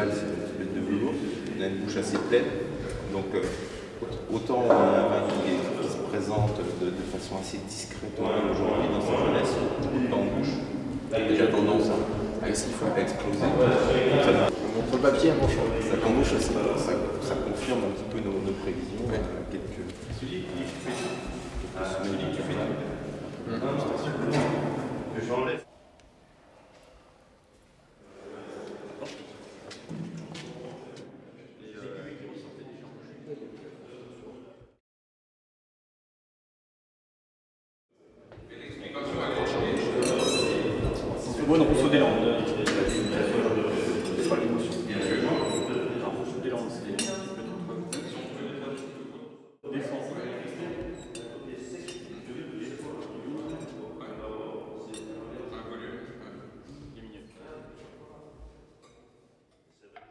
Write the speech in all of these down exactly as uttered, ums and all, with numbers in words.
globale, c'est une espèce de velours. On a une bouche assez pleine. Donc, euh, autant on a un vin qui, qui se présente de, de façon assez discrète aujourd'hui dans sa jeunesse, autant en bouche, il y a déjà tendance à essayer de exploser. Entre le papier et mon champ. Ça, ça, ça confirme un petit peu nos, nos prévisions. Ouais. Euh, quelques... Celui qui fait tout. Celui qui fait tout. J'enlève.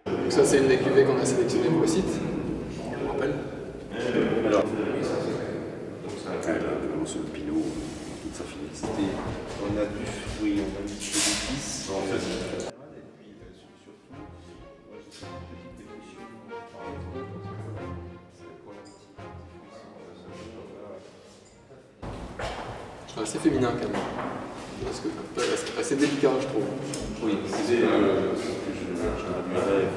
Donc ça, c'est une des cuvées qu'on a sélectionnées pour le site, on le rappelle. Alors, c'est le pinot dans toute sa finesse. On a du fruit, on a du d'épices. Je trouve assez féminin quand même. Parce que c'est assez délicat, je trouve. Oui, c'est ce que je traduirais.